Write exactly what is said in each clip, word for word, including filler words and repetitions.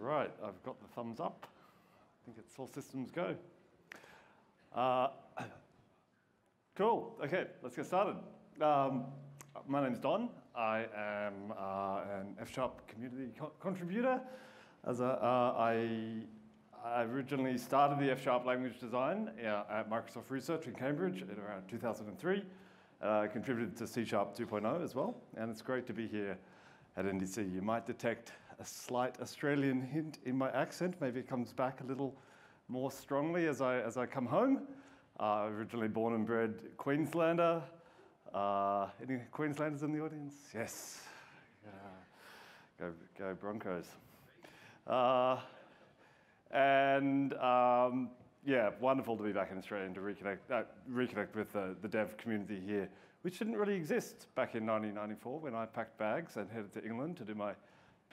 Right, I've got the thumbs up. I think it's all systems go. Uh, cool, okay, let's get started. Um, my name's Don. I am uh, an F# community co contributor. As a, uh, I, I originally started the F# language design uh, at Microsoft Research in Cambridge in around two thousand three. Uh, contributed to C sharp two point oh as well, and it's great to be here at N D C. You might detect a slight Australian hint in my accent. Maybe it comes back a little more strongly as I, as I come home. Uh, originally born and bred Queenslander. Uh, any Queenslanders in the audience? Yes. Yeah. Go, go Broncos. Uh, and um, yeah, wonderful to be back in Australia and to reconnect, uh, reconnect with uh, the dev community here, which didn't really exist back in nineteen ninety-four when I packed bags and headed to England to do my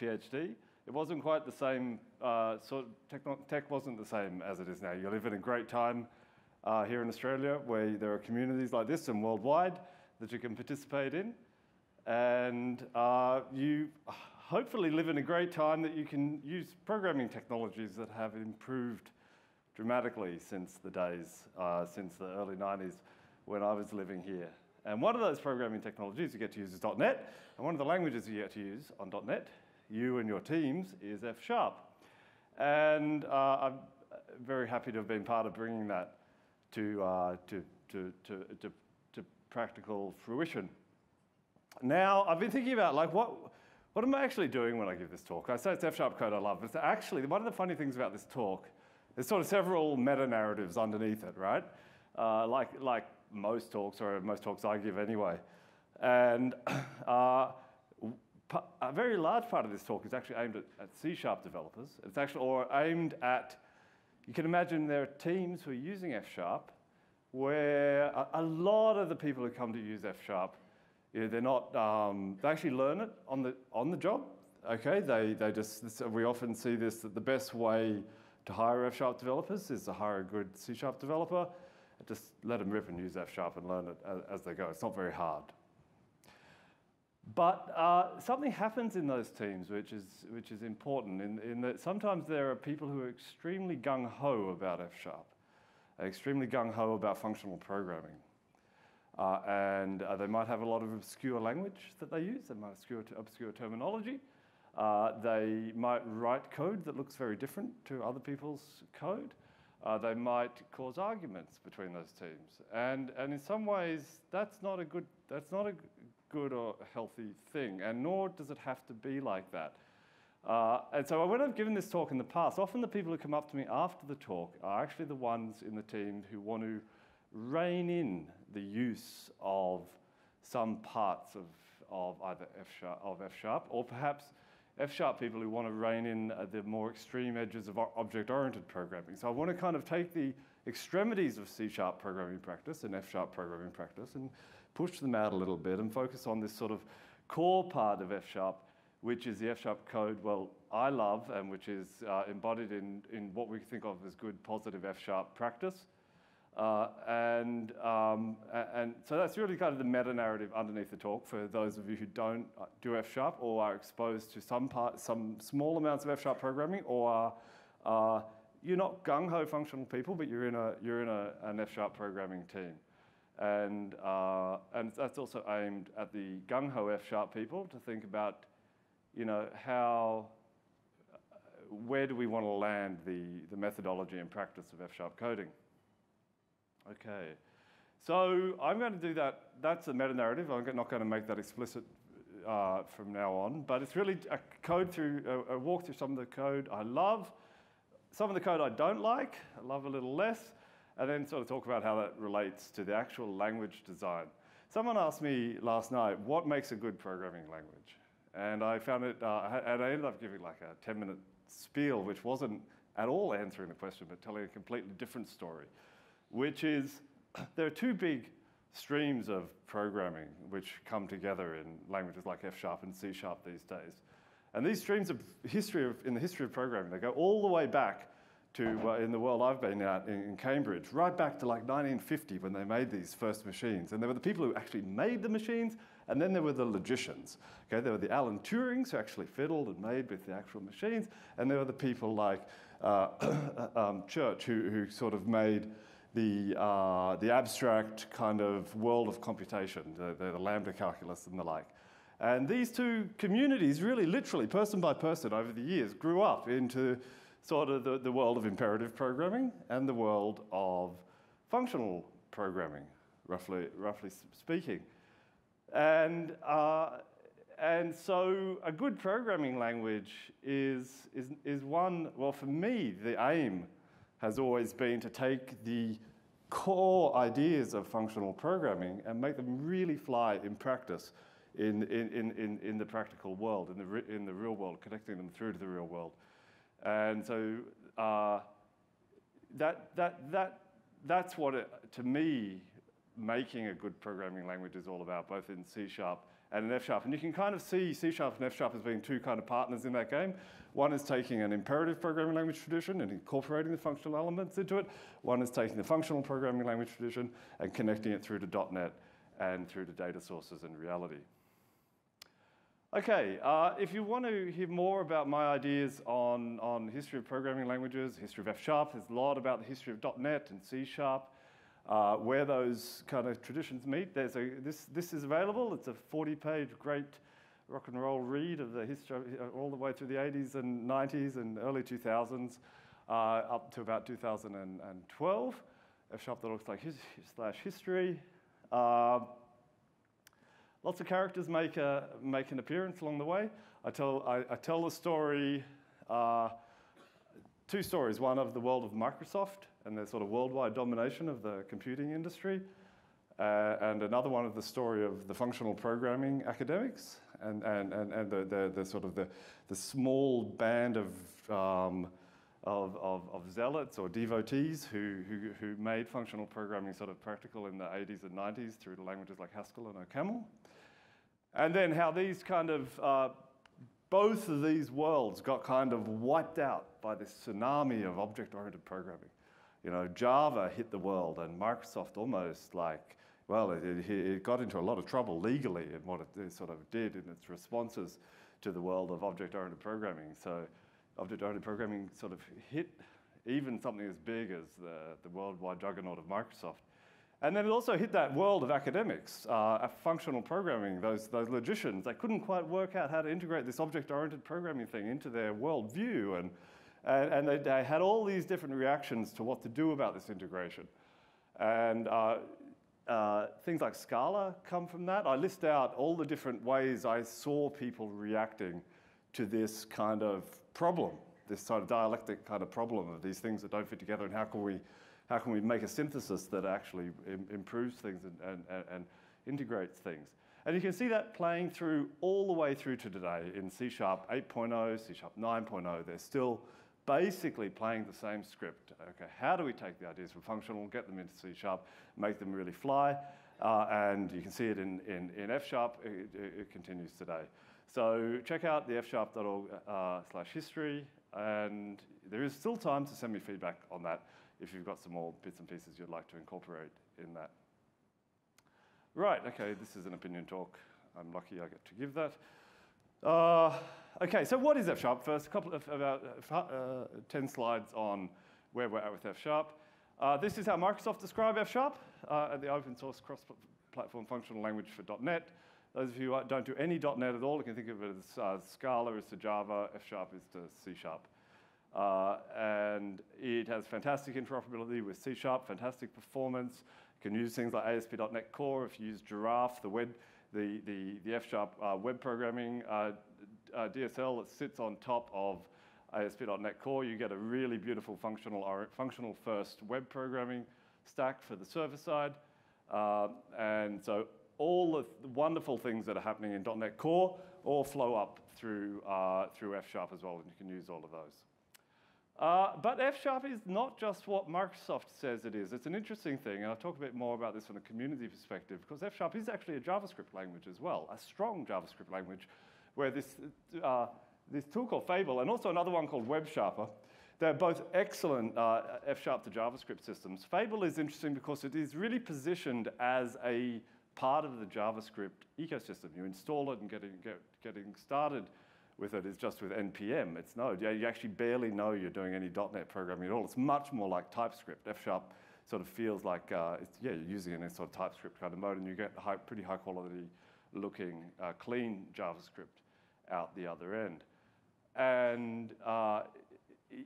PhD. It wasn't quite the same, uh, sort of tech, tech wasn't the same as it is now. You live in a great time uh, here in Australia where there are communities like this and worldwide that you can participate in. And uh, you hopefully live in a great time that you can use programming technologies that have improved dramatically since the days, uh, since the early nineties when I was living here. And one of those programming technologies you get to use is dot net, and one of the languages you get to use on dot net, you and your teams, is F sharp. And uh, I'm very happy to have been part of bringing that to, uh, to, to, to, to, to practical fruition. Now, I've been thinking about, like, what, what am I actually doing when I give this talk? I say it's F sharp code I love, but it's actually, one of the funny things about this talk, there's sort of several meta-narratives underneath it, right? Uh, like, like most talks, or most talks I give anyway. And uh, a very large part of this talk is actually aimed at, at C sharp developers. It's actually, or aimed at, you can imagine there are teams who are using F sharp where a, a lot of the people who come to use F sharp, you know, they're not, um, they actually learn it on the, on the job, okay? They, they just, this, we often see this, that the best way to hire F sharp developers is to hire a good C sharp developer. Just let them rip and use F sharp and learn it as, as they go. It's not very hard. But uh, something happens in those teams which is, which is important in, in that sometimes there are people who are extremely gung-ho about F sharp, extremely gung-ho about functional programming. Uh, and uh, they might have a lot of obscure language that they use. They might have obscure, obscure terminology. Uh, they might write code that looks very different to other people's code. Uh, they might cause arguments between those teams, and and in some ways that's not a good that's not a good or healthy thing, and nor does it have to be like that. Uh, and so when I've given this talk in the past, often the people who come up to me after the talk are actually the ones in the team who want to rein in the use of some parts of of either F sharp of F sharp or perhaps F sharp people who want to rein in uh, the more extreme edges of object-oriented programming. So I want to kind of take the extremities of C sharp programming practice and F sharp programming practice and push them out a little bit and focus on this sort of core part of F sharp, which is the F sharp code, well, I love, and which is uh, embodied in, in what we think of as good, positive F sharp practice. Uh, and, um, and so that's really kind of the meta-narrative underneath the talk for those of you who don't do F sharp or are exposed to some, part, some small amounts of F sharp programming, or uh, you're not gung-ho functional people, but you're in, a, you're in a, an F sharp programming team. And, uh, and that's also aimed at the gung-ho F sharp people to think about, you know, how, where do we want to land the, the methodology and practice of F sharp coding? Okay, so I'm going to do that. That's a meta-narrative. I'm not going to make that explicit uh, from now on, but it's really a code through, a, a walk through some of the code I love, some of the code I don't like, I love a little less, and then sort of talk about how that relates to the actual language design. Someone asked me last night, what makes a good programming language? And I found it, uh, and I ended up giving like a ten-minute spiel, which wasn't at all answering the question, but telling a completely different story, which is, there are two big streams of programming which come together in languages like F sharp and C sharp these days. And these streams of history of, in the history of programming, they go all the way back to, uh, in the world I've been at in Cambridge, right back to like nineteen fifty when they made these first machines. And they were the people who actually made the machines And then there were the logicians. Okay, there were the Alan Turings who actually fiddled and made with the actual machines, and there were the people like uh, um, Church who, who sort of made the, uh, the abstract kind of world of computation, the, the lambda calculus and the like. And these two communities really literally, person by person over the years, grew up into sort of the, the world of imperative programming and the world of functional programming, roughly, roughly speaking. And, uh, and so a good programming language is, is, is one, well, for me, the aim has always been to take the core ideas of functional programming and make them really fly in practice. In, in, in, in the practical world, in the, re, in the real world, connecting them through to the real world. And so uh, that, that, that, that's what, it, to me, making a good programming language is all about, both in C sharp and in F sharp. And you can kind of see C sharp and F sharp as being two kind of partners in that game. One is taking an imperative programming language tradition and incorporating the functional elements into it. One is taking the functional programming language tradition and connecting it through to dot net and through to data sources and reality. Okay, uh, if you want to hear more about my ideas on, on history of programming languages, history of F sharp, there's a lot about the history of dot net and C sharp, uh, where those kind of traditions meet. There's a, this, this is available. It's a forty page great rock and roll read of the history all the way through the eighties and nineties and early two thousands, uh, up to about two thousand twelve, f sharp dot org slash history. Uh, Lots of characters make, a, make an appearance along the way. I tell, I, I tell the story, uh, two stories, one of the world of Microsoft and their sort of worldwide domination of the computing industry, uh, and another one of the story of the functional programming academics and, and, and, and the, the, the sort of the, the small band of, um, of, of, of zealots or devotees who, who, who made functional programming sort of practical in the eighties and nineties through to languages like Haskell and OCaml. And then how these kind of, uh, both of these worlds got kind of wiped out by this tsunami of object-oriented programming. You know, Java hit the world and Microsoft almost like, well, it, it, it got into a lot of trouble legally in what it sort of did in its responses to the world of object-oriented programming. So object-oriented programming sort of hit even something as big as the, the worldwide juggernaut of Microsoft. And then it also hit that world of academics, uh, functional programming, those, those logicians. They couldn't quite work out how to integrate this object-oriented programming thing into their worldview. And, and, and they, they had all these different reactions to what to do about this integration. And uh, uh, things like Scala come from that. I list out all the different ways I saw people reacting to this kind of problem, this sort of dialectic kind of problem of these things that don't fit together, and how can we, how can we make a synthesis that actually im- improves things and, and, and integrates things. And you can see that playing through all the way through to today in C sharp eight point oh, C sharp nine point oh. They're still basically playing the same script. Okay, how do we take the ideas from functional, get them into C sharp, make them really fly? Uh, and you can see it in, in, in F sharp. It, it, it continues today. So check out the f sharp dot org slash history, and there is still time to send me feedback on that if you've got some more bits and pieces you'd like to incorporate in that. Right, okay, this is an opinion talk. I'm lucky I get to give that. Uh, okay, so what is F sharp? First, a couple of about uh, ten slides on where we're at with F sharp. Uh, this is how Microsoft described F sharp uh, at the open source cross-platform functional language for dot net. Those of you who don't do any dot net at all, you can think of it as uh, Scala is to Java, F sharp is to C sharp. Uh, and it has fantastic interoperability with C sharp, fantastic performance. You can use things like A S P dot net Core. If you use Giraffe, the, web, the, the, the F sharp uh, web programming uh, uh, D S L that sits on top of A S P dot net Core, you get a really beautiful functional, or functional first web programming stack for the server side. Uh, and so all the th wonderful things that are happening in dot net Core all flow up through, uh, through F sharp as well, and you can use all of those. Uh, but F sharp is not just what Microsoft says it is. It's an interesting thing, and I'll talk a bit more about this from a community perspective, because F sharp is actually a JavaScript language as well, a strong JavaScript language, where this, uh, this tool called Fable and also another one called WebSharper, they're both excellent uh, F sharp to JavaScript systems. Fable is interesting because it is really positioned as a part of the JavaScript ecosystem. You install it and getting, get, getting started with it is just with N P M. It's Node. You actually barely know you're doing any .NET programming at all. It's much more like TypeScript. F# sort of feels like uh, it's, yeah, you're using it in a sort of TypeScript kind of mode, and you get high, pretty high-quality looking uh, clean JavaScript out the other end. And, uh,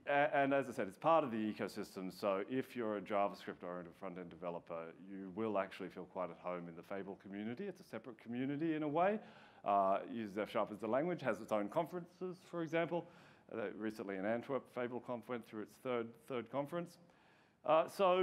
and as I said, it's part of the ecosystem, so if you're a JavaScript-oriented front-end developer, you will actually feel quite at home in the Fable community. It's a separate community in a way. Uh, it uses F# as the language, has its own conferences, for example. Uh, recently in Antwerp, Fable Conf went through its third, third conference. Uh, so,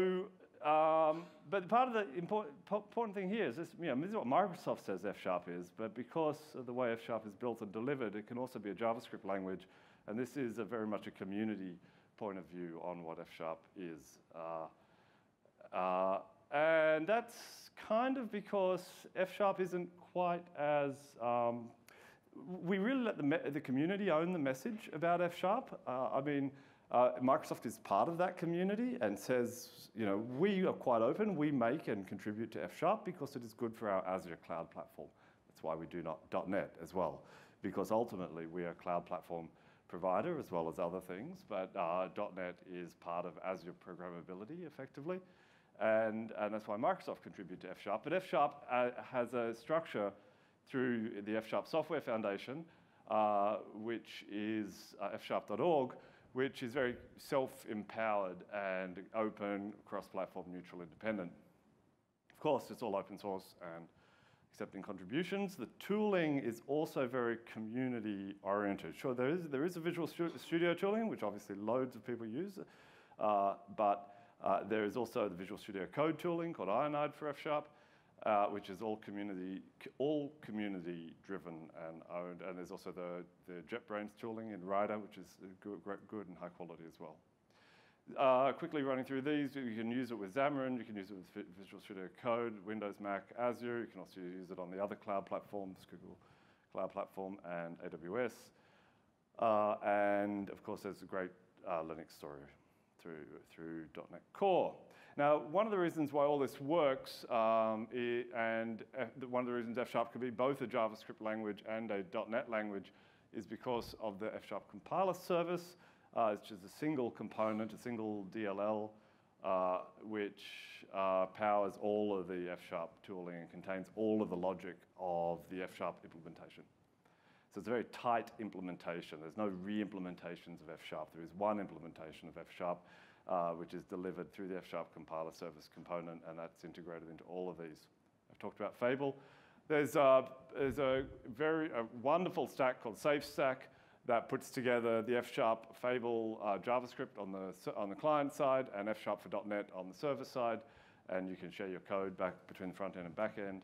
um, but part of the important, important thing here is this, you know, this is what Microsoft says F# is, but because of the way F# is built and delivered, it can also be a JavaScript language, and this is a very much a community point of view on what F# is. Uh, uh, and that's kind of because F# isn't quite as... Um, we really let the, the community own the message about F#. Uh, I mean... Uh, Microsoft is part of that community and says, you know, we are quite open. We make and contribute to F# because it is good for our Azure cloud platform. That's why we do not .NET as well, because ultimately we are a cloud platform provider as well as other things. But uh, .NET is part of Azure programmability effectively, and and that's why Microsoft contribute to F#. But F# uh, has a structure through the F# Software Foundation, uh, which is uh, F sharp dot org. Which is very self-empowered and open, cross-platform, neutral, independent. Of course, it's all open source and accepting contributions. The tooling is also very community-oriented. Sure, there is, there is a Visual Studio tooling, which obviously loads of people use, uh, but uh, there is also the Visual Studio Code tooling called Ionide for F#, uh, which is all community, all community-driven and owned. And there's also the, the JetBrains tooling in Rider, which is good, good and high quality as well. Uh, quickly running through these, you can use it with Xamarin, you can use it with Visual Studio Code, Windows, Mac, Azure. You can also use it on the other cloud platforms, Google Cloud Platform and A W S. Uh, and of course, there's a great uh, Linux story through, through .NET Core. Now, one of the reasons why all this works, um, is, and one of the reasons F# could be both a JavaScript language and a .NET language, is because of the F# compiler service, uh, which is a single component, a single D L L, uh, which uh, powers all of the F# tooling and contains all of the logic of the F# implementation. So it's a very tight implementation. There's no re-implementations of F#. There is one implementation of F#, uh, which is delivered through the F# compiler service component, and that's integrated into all of these. I've talked about Fable. There's a, there's a very a wonderful stack called SafeStack that puts together the F# Fable uh, JavaScript on the, on the client side and F# for .NET on the server side, and you can share your code back between the front end and back end,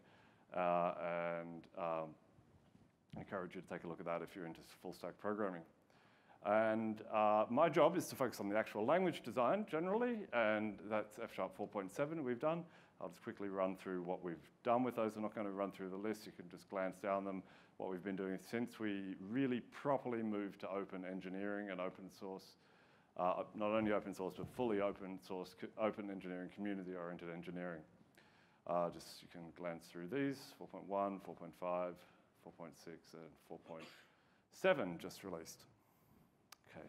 uh, and um, I encourage you to take a look at that if you're into full-stack programming. And uh, my job is to focus on the actual language design generally, and that's F# four point seven we've done. I'll just quickly run through what we've done with those. I'm not going to run through the list. You can just glance down them, what we've been doing since we really properly moved to open engineering and open source, uh, not only open source, but fully open source, open engineering, community-oriented engineering. Uh, just you can glance through these, four point one, four point five, four point six and four point seven just released. Okay.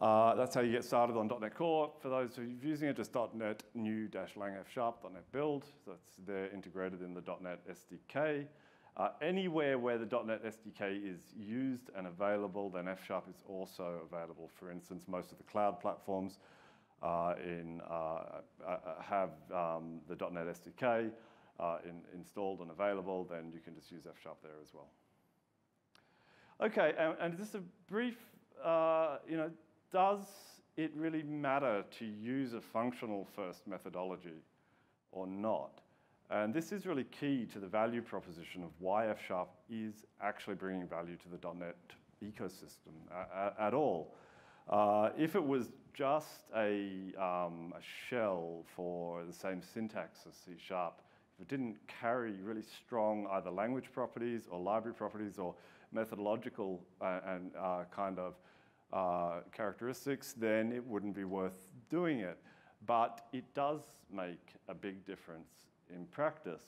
Uh, that's how you get started on .NET Core. For those who are using it, just .NET new lang F#, .NET build. So that's, they're integrated in the .NET S D K. Uh, anywhere where the .NET S D K is used and available, then F# is also available. For instance, most of the cloud platforms uh, in, uh, have um, the .NET S D K. Uh, in, installed and available, then you can just use F# there as well. Okay, and, and just a brief, uh, you know, does it really matter to use a functional first methodology or not? And this is really key to the value proposition of why F# is actually bringing value to the .NET ecosystem at, at all. Uh, if it was just a, um, a shell for the same syntax as C sharp, if it didn't carry really strong either language properties or library properties or methodological uh, and uh, kind of uh, characteristics, then it wouldn't be worth doing it. But it does make a big difference in practice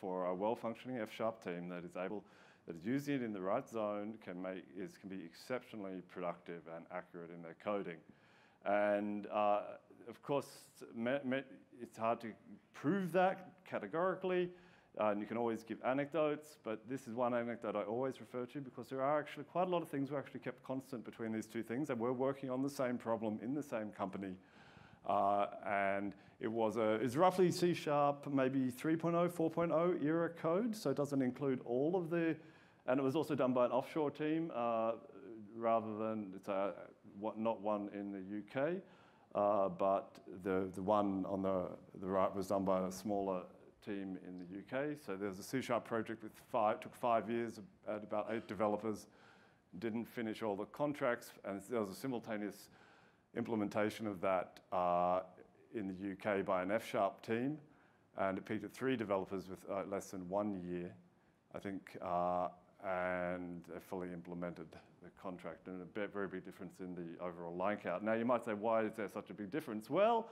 for a well-functioning F# team that is able, that is using it in the right zone, can make is can be exceptionally productive and accurate in their coding. And uh, of course, it's hard to prove that categorically. Uh, and you can always give anecdotes, but this is one anecdote I always refer to because there are actually quite a lot of things we actually kept constant between these two things, and we're working on the same problem in the same company. Uh, and it was a, it's roughly C sharp, maybe three point oh, four point oh era code, so it doesn't include all of the, and it was also done by an offshore team uh, rather than, it's a, not one in the U K, uh, but the, the one on the, the right was done by a smaller team in the U K. So there was a C sharp project with five, took five years at about eight developers, didn't finish all the contracts, and there was a simultaneous implementation of that uh, in the U K by an F sharp team, and it peaked at three developers with uh, less than one year, I think, uh, and they fully implemented the contract, and a very big difference in the overall line count. Now you might say, why is there such a big difference? Well,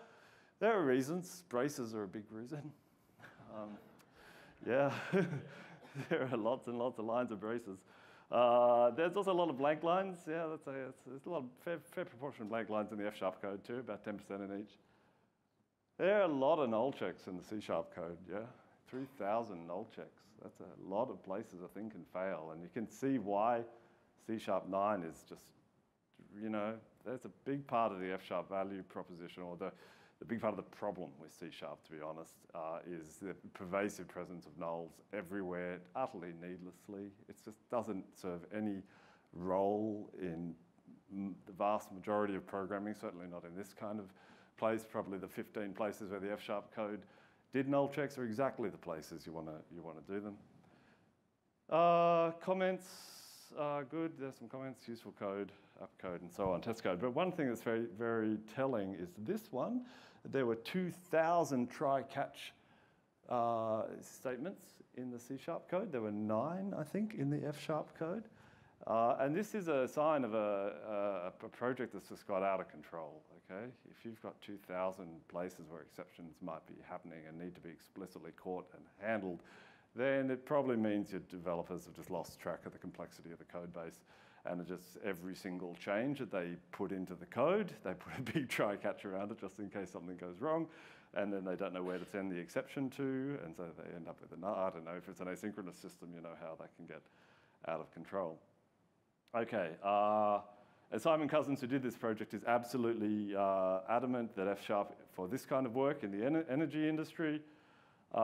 there are reasons. Braces are a big reason. Um, yeah, there are lots and lots of lines of braces. Uh, there's also a lot of blank lines. Yeah, that's a, it's, it's a lot of fair, fair proportion of blank lines in the F sharp code too, about ten percent in each. There are a lot of null checks in the C sharp code, yeah? three thousand null checks. That's a lot of places a thing can fail, and you can see why C sharp nine is just, you know, that's a big part of the F sharp value proposition, or the The big part of the problem with C sharp, to be honest, uh, is the pervasive presence of nulls everywhere, utterly needlessly. It just doesn't serve any role in the vast majority of programming, certainly not in this kind of place. Probably the fifteen places where the F sharp code did null checks are exactly the places you want to you want to do them. Uh, comments are good. There's some comments, useful code, app code, and so on, test code. But one thing that's very, very telling is this one. There were two thousand try-catch uh, statements in the C sharp code. There were nine, I think, in the F sharp code. Uh, and this is a sign of a, a, a project that's just got out of control, okay? If you've got two thousand places where exceptions might be happening and need to be explicitly caught and handled, then it probably means your developers have just lost track of the complexity of the code base, and just every single change that they put into the code, they put a big try-catch around it just in case something goes wrong, and then they don't know where to send the exception to, and so they end up with an, I don't know, if it's an asynchronous system, you know how that can get out of control. Okay, uh, and Simon Cousins, who did this project, is absolutely uh, adamant that F sharp, for this kind of work in the en energy industry,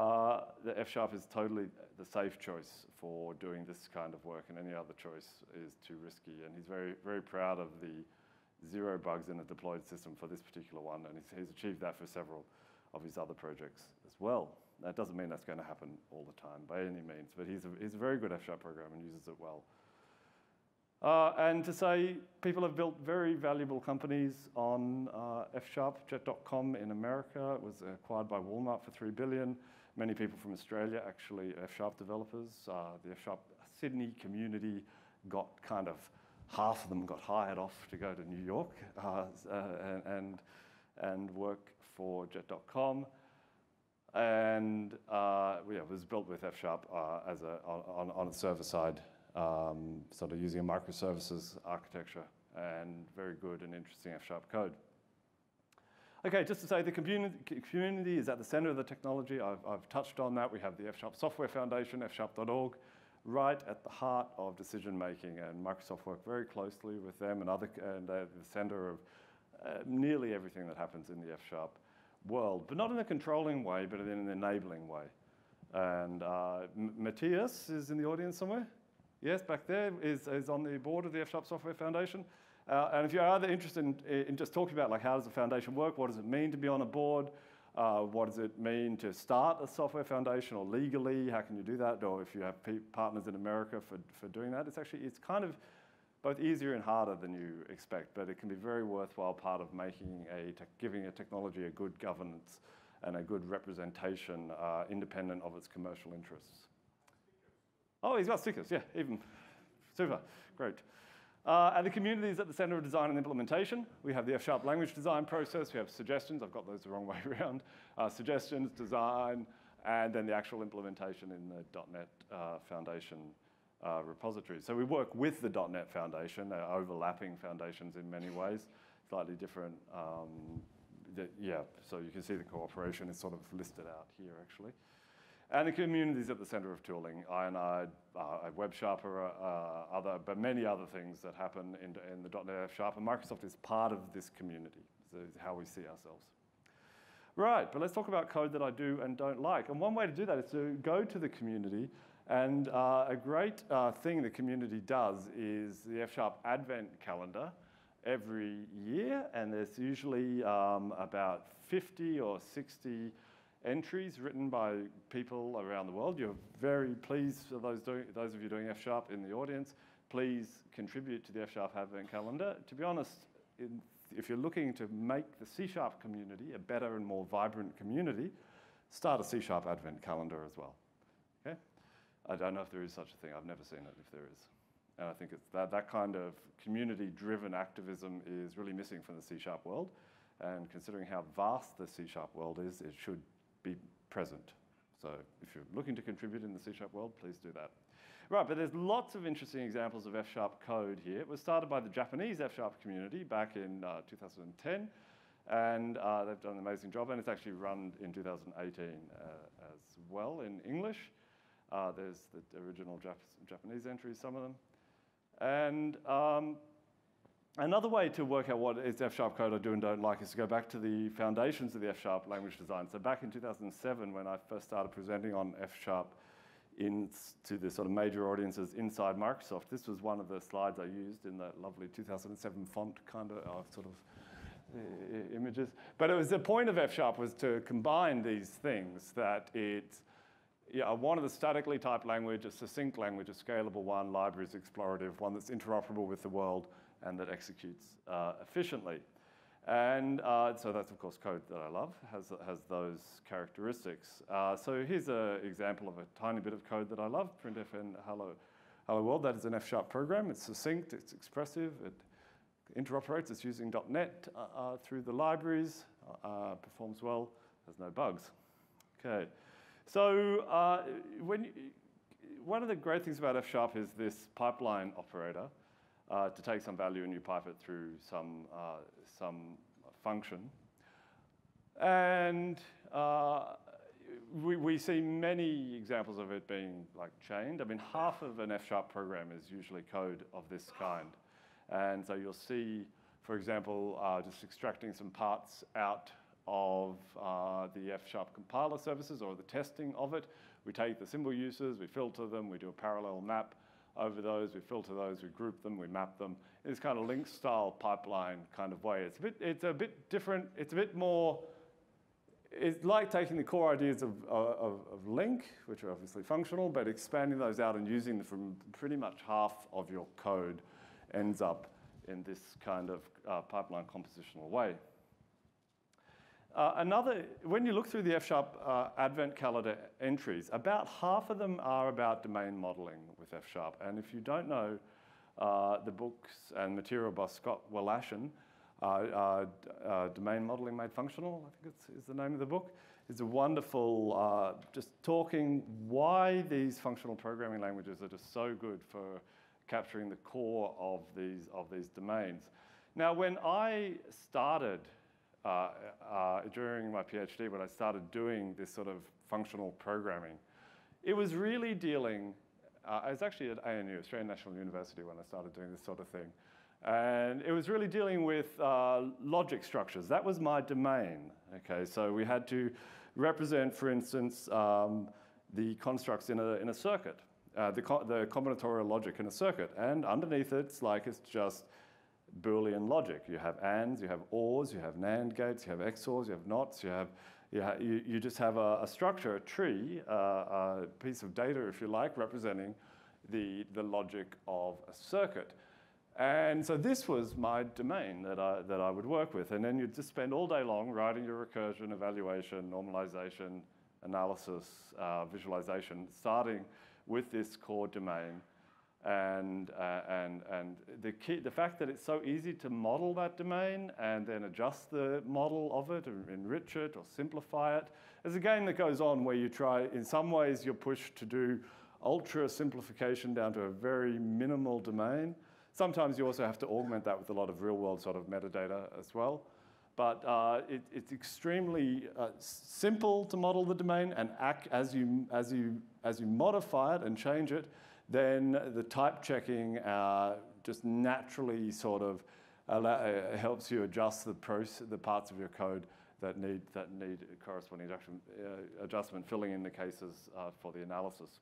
Uh, the F sharp is totally the safe choice for doing this kind of work, and any other choice is too risky. And he's very, very proud of the zero bugs in a deployed system for this particular one, and he's, he's achieved that for several of his other projects as well. That doesn't mean that's going to happen all the time by any means, but he's a, he's a very good F sharp programmer and uses it well. Uh, and to say, people have built very valuable companies on uh, F sharp. Jet dot com in America, it was acquired by Walmart for three billion dollars. Many people from Australia, actually, F sharp developers. Uh, the F sharp Sydney community got kind of, half of them got hired off to go to New York uh, uh, and, and work for Jet dot com. And uh, yeah, it was built with F sharp uh, as a, on, on a server side. Um, sort of using a microservices architecture, and very good and interesting F sharp code. Okay, just to say, the community, community is at the center of the technology. I've, I've touched on that. We have the F sharp Software Foundation, F sharp dot org, right at the heart of decision making, and Microsoft work very closely with them, and, other, and they're the center of uh, nearly everything that happens in the F sharp world, but not in a controlling way, but in an enabling way. And uh, Matthias is in the audience somewhere? Yes, back there is, is on the board of the F sharp Software Foundation. Uh, and if you are either interested in, in just talking about, like, how does the foundation work, what does it mean to be on a board, uh, what does it mean to start a software foundation, or legally, how can you do that, or if you have partners in America for, for doing that, it's actually, it's kind of both easier and harder than you expect, but it can be a very worthwhile part of making a, giving a technology a good governance and a good representation uh, independent of its commercial interests. Oh, he's got stickers, yeah, even. Super, great. Uh, and the community is at the center of design and implementation. We have the F sharp language design process. We have suggestions. I've got those the wrong way around. Uh, suggestions, design, and then the actual implementation in the .NET uh, Foundation uh, repository. So we work with the .NET Foundation, uh, overlapping foundations in many ways, slightly different. Um, yeah, so you can see the cooperation is sort of listed out here, actually. And the community is at the center of tooling, Ionide, uh, WebSharper, uh, other, but many other things that happen in, in the .NET F sharp, and Microsoft is part of this community, so it's how we see ourselves. Right, but let's talk about code that I do and don't like. And one way to do that is to go to the community, and uh, a great uh, thing the community does is the F sharp Advent calendar every year, and there's usually um, about fifty or sixty entries written by people around the world. You're very pleased for those, doing, those of you doing F sharp in the audience. Please contribute to the F sharp Advent calendar. To be honest, in, if you're looking to make the C sharp community a better and more vibrant community, start a C sharp Advent calendar as well. Okay? I don't know if there is such a thing. I've never seen it if there is. And I think it's that, that kind of community-driven activism is really missing from the C sharp world. And considering how vast the C sharp world is, it should be present. So if you're looking to contribute in the C sharp world, please do that. Right, but there's lots of interesting examples of F sharp code here. It was started by the Japanese F sharp community back in uh, two thousand ten, and uh, they've done an amazing job, and it's actually run in two thousand eighteen uh, as well in English. Uh, there's the original Jap Japanese entries, some of them. And um, another way to work out what is F sharp code I do and don't like is to go back to the foundations of the F sharp language design. So back in two thousand seven, when I first started presenting on F sharp in, to the sort of major audiences inside Microsoft, this was one of the slides I used in that lovely two thousand seven font kind of uh, sort of uh, images. But it was the point of F sharp was to combine these things, that it's Yeah, I wanted a statically typed language, a succinct language, a scalable one, libraries explorative, one that's interoperable with the world and that executes uh, efficiently. And uh, so that's, of course, code that I love, has, has those characteristics. Uh, so here's an example of a tiny bit of code that I love, printfn hello, hello world. That is an F sharp program. It's succinct, it's expressive, it interoperates, it's using .NET uh, uh, through the libraries, uh, performs well, has no bugs. Okay. So uh, when you, one of the great things about F sharp is this pipeline operator uh, to take some value and you pipe it through some, uh, some function. And uh, we, we see many examples of it being like chained. I mean, half of an F sharp program is usually code of this kind. And so you'll see, for example, uh, just extracting some parts out of uh, the F sharp compiler services or the testing of it. We take the symbol uses, we filter them, we do a parallel map over those, we filter those, we group them, we map them. It's kind of link style pipeline kind of way. It's a bit, it's a bit different, it's a bit more, it's like taking the core ideas of, of, of link, which are obviously functional, but expanding those out and using them from pretty much half of your code ends up in this kind of uh, pipeline compositional way. Uh, another, when you look through the F sharp uh, Advent calendar entries, about half of them are about domain modeling with F sharp. And if you don't know uh, the books and material by Scott Walashan, uh, uh, uh, Domain Modeling Made Functional, I think it's, is the name of the book, it's a wonderful, uh, just talking why these functional programming languages are just so good for capturing the core of these, of these domains. Now, when I started Uh, uh, during my PhD, when I started doing this sort of functional programming, it was really dealing, uh, I was actually at A N U, Australian National University, when I started doing this sort of thing, and it was really dealing with uh, logic structures. That was my domain, okay? So we had to represent, for instance, um, the constructs in a, in a circuit, uh, the, co the combinatorial logic in a circuit, and underneath it, it's like it's just Boolean logic. You have ands, you have ors, you have NAND gates, you have X O Rs, you have nots, you have, you, ha you, you just have a, a structure, a tree, uh, a piece of data, if you like, representing the, the logic of a circuit. And so this was my domain that I, that I would work with. And then you'd just spend all day long writing your recursion, evaluation, normalization, analysis, uh, visualization, starting with this core domain And, uh, and, and the, key, the fact that it's so easy to model that domain and then adjust the model of it or enrich it or simplify it is a game that goes on where you try, in some ways, you're pushed to do ultra simplification down to a very minimal domain. Sometimes you also have to augment that with a lot of real-world sort of metadata as well. But uh, it, it's extremely uh, simple to model the domain, and act as you, as you, as you modify it and change it, then the type checking uh, just naturally sort of allow, helps you adjust the, process, the parts of your code that need, that need corresponding adjustment, filling in the cases uh, for the analysis.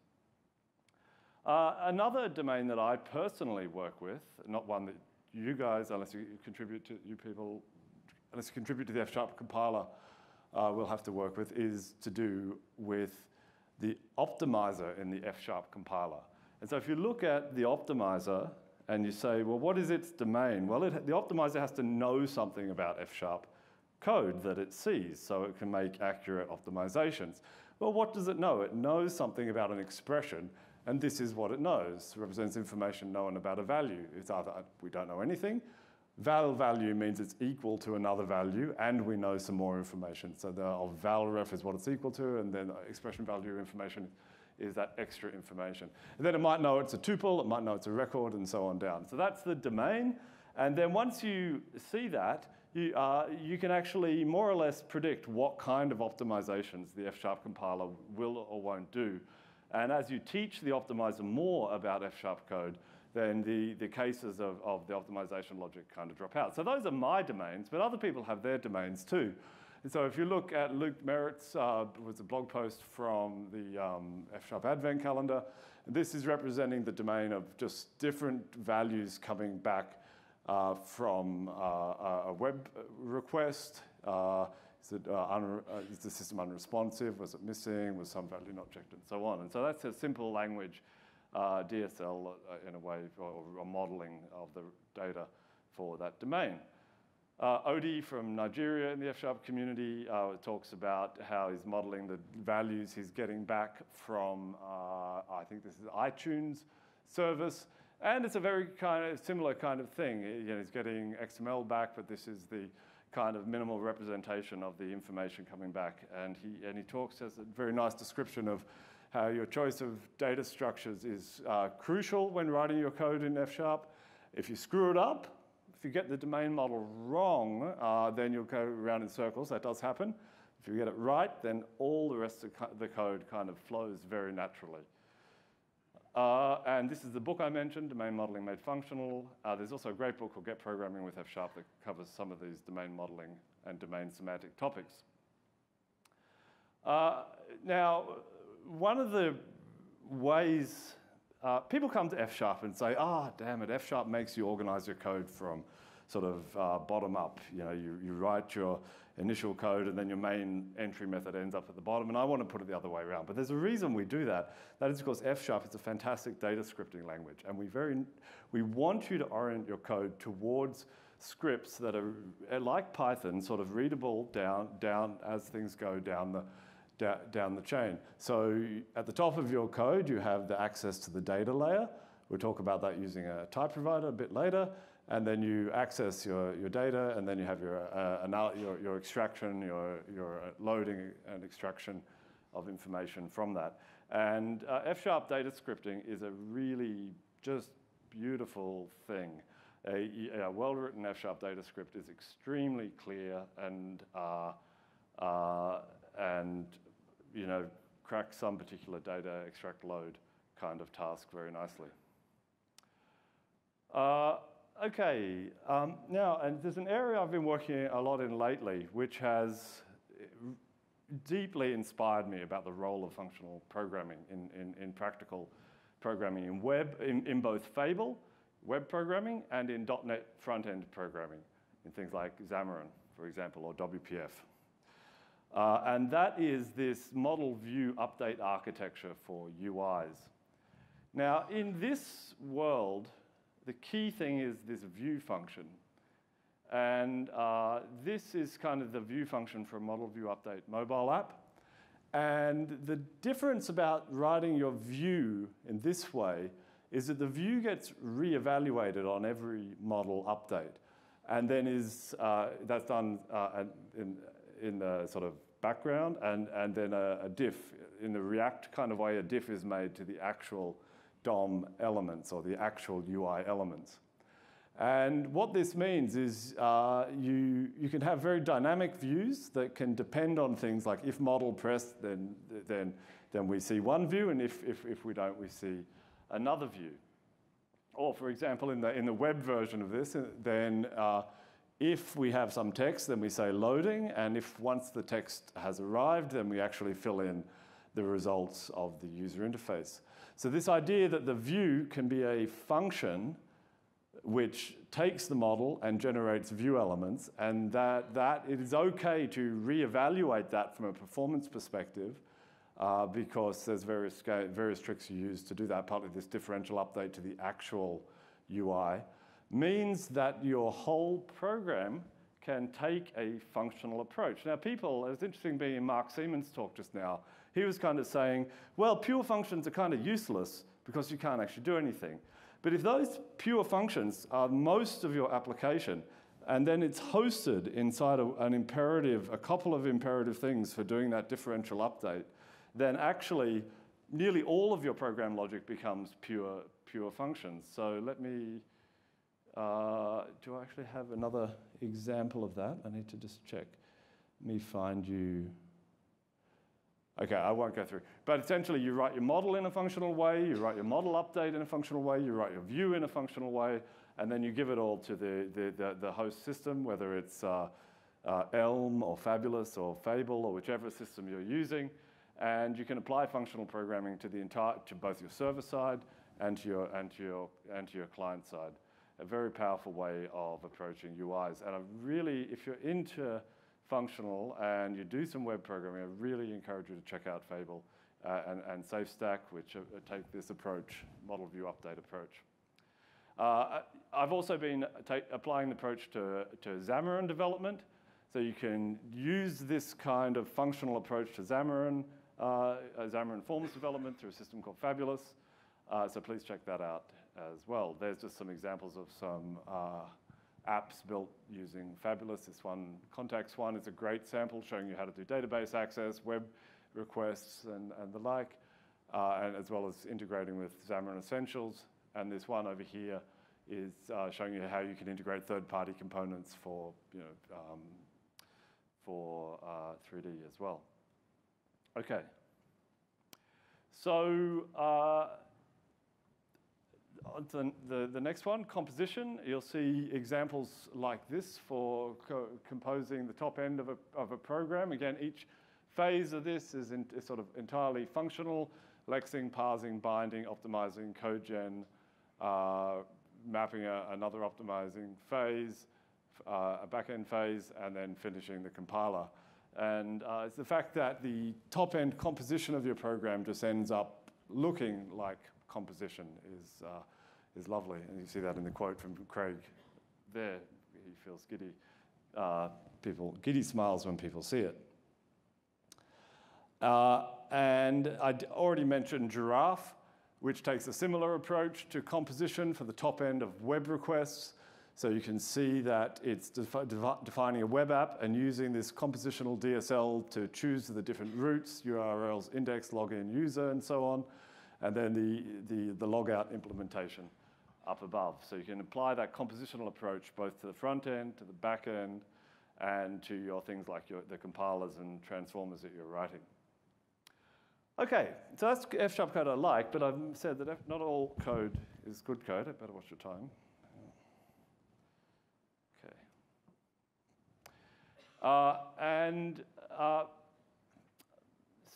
Uh, another domain that I personally work with, not one that you guys, unless you contribute to you people, unless you contribute to the F# compiler, uh, will have to work with, is to do with the optimizer in the F# compiler. And so if you look at the optimizer and you say, well, what is its domain? Well, it, the optimizer has to know something about F# code that it sees so it can make accurate optimizations. Well, what does it know? It knows something about an expression, and this is what it knows. It represents information known about a value. It's either we don't know anything, val value means it's equal to another value, and we know some more information. So the oh, val ref is what it's equal to, and then expression value information is that extra information. And then it might know it's a tuple, it might know it's a record, and so on down. So that's the domain. And then once you see that, you, uh, you can actually more or less predict what kind of optimizations the F# compiler will or won't do. And as you teach the optimizer more about F# code, then the, the cases of, of the optimization logic kind of drop out. So those are my domains, but other people have their domains too. And so if you look at Luke Merritt's, uh, was a blog post from the um, F# Advent calendar, this is representing the domain of just different values coming back uh, from uh, a web request. Uh, Is, it, uh, uh, is the system unresponsive? Was it missing? Was some value not checked? And so on. And so that's a simple language uh, D S L uh, in a way, or a modeling of the data for that domain. Uh, Odi from Nigeria in the F# community uh, talks about how he's modeling the values he's getting back from, uh, I think this is iTunes service. And it's a very kind of similar kind of thing. You know, he's getting X M L back, but this is the kind of minimal representation of the information coming back. And he, and he talks, has a very nice description of how your choice of data structures is uh, crucial when writing your code in F#. If you screw it up, if you get the domain model wrong, uh, then you'll go around in circles. That does happen. If you get it right, then all the rest of the code kind of flows very naturally. Uh, and this is the book I mentioned, Domain Modeling Made Functional. Uh, there's also a great book called Get Programming with F# that covers some of these domain modeling and domain semantic topics. Uh, now, one of the ways uh, people come to F# and say, ah, oh, damn it, F# makes you organize your code from sort of uh, bottom up. You know, you, you write your initial code and then your main entry method ends up at the bottom, and I want to put it the other way around. But there's a reason we do that. That is because F# is a fantastic data scripting language, and we, very, we want you to orient your code towards scripts that are, like Python, sort of readable down, down as things go down the, down the chain. So at the top of your code, you have the access to the data layer. We'll talk about that using a type provider a bit later. And then you access your, your data, and then you have your, uh, your, your extraction, your, your loading and extraction of information from that. And uh, F# data scripting is a really just beautiful thing. A, a well-written F# data script is extremely clear and, uh, uh, and you know, cracks some particular data, extract, load kind of task very nicely. Uh, Okay, um, now, and there's an area I've been working a lot in lately, which has deeply inspired me about the role of functional programming in, in, in practical programming in web, in, in both Fable, web programming, and in dot net front-end programming, in things like Xamarin, for example, or W P F. Uh, and that is this model view update architecture for U Is. Now, in this world, the key thing is this view function. And uh, this is kind of the view function for a model view update mobile app. And the difference about writing your view in this way is that the view gets reevaluated on every model update, and then is uh, that's done uh, in in the sort of background, and and then a, a diff in the React kind of way. A diff is made to the actual D O M elements or the actual U I elements. And what this means is uh, you, you can have very dynamic views that can depend on things like if model pressed, then, then, then we see one view, and if, if, if we don't, we see another view. Or for example, in the, in the web version of this, then uh, if we have some text, then we say loading, and if once the text has arrived, then we actually fill in the results of the user interface. So this idea that the view can be a function which takes the model and generates view elements, and that, that it is okay to reevaluate that from a performance perspective uh, because there's various, various tricks you use to do that, partly this differential update to the actual U I, means that your whole program can take a functional approach. Now people, it was interesting being in Mark Seaman's talk just now, he was kind of saying, well, pure functions are kind of useless because you can't actually do anything. But if those pure functions are most of your application, and then it's hosted inside a, an imperative, a couple of imperative things for doing that differential update, then actually nearly all of your program logic becomes pure, pure functions. So let me, uh, do I actually have another example of that? I need to just check. Let me find you. Okay, I won't go through. But essentially, you write your model in a functional way, you write your model update in a functional way, you write your view in a functional way, and then you give it all to the, the, the, the host system, whether it's uh, uh, Elm or Fabulous or Fable or whichever system you're using. And you can apply functional programming to the entire, to both your server side and to your, and to your, and to your client side. A very powerful way of approaching U Is. And I really, if you're into functional and you do some web programming, I really encourage you to check out Fable uh, and, and SafeStack, which uh, take this approach, model view update approach. Uh, I've also been applying the approach to, to Xamarin development. So you can use this kind of functional approach to Xamarin, uh, Xamarin Forms development through a system called Fabulous. Uh, so please check that out as well. There's just some examples of some uh, apps built using Fabulous. This one, Contacts One, is a great sample showing you how to do database access, web requests, and, and the like, uh, and as well as integrating with Xamarin Essentials. And this one over here is uh, showing you how you can integrate third-party components for, you know, um, for uh, three D as well. Okay. So. Uh, On to the, the next one, composition. You'll see examples like this for co composing the top end of a, of a program. Again, each phase of this is, in, is sort of entirely functional: lexing, parsing, binding, optimizing, code gen, uh, mapping a, another optimizing phase, uh, a back-end phase, and then finishing the compiler. And uh, it's the fact that the top end composition of your program just ends up looking like composition is, uh, is lovely. And you see that in the quote from Craig there. He feels giddy. Uh, people, giddy smiles when people see it. Uh, and I already mentioned Giraffe, which takes a similar approach to composition for the top end of web requests. So you can see that it's defi defi defining a web app and using this compositional D S L to choose the different routes, U R Ls, index, login, user, and so on. And then the, the, the logout implementation up above. So you can apply that compositional approach both to the front end, to the back end, and to your things like your, the compilers and transformers that you're writing. Okay, so that's F# code I like, but I've said that F, not all code is good code. I better watch your time. Okay. Uh, and uh,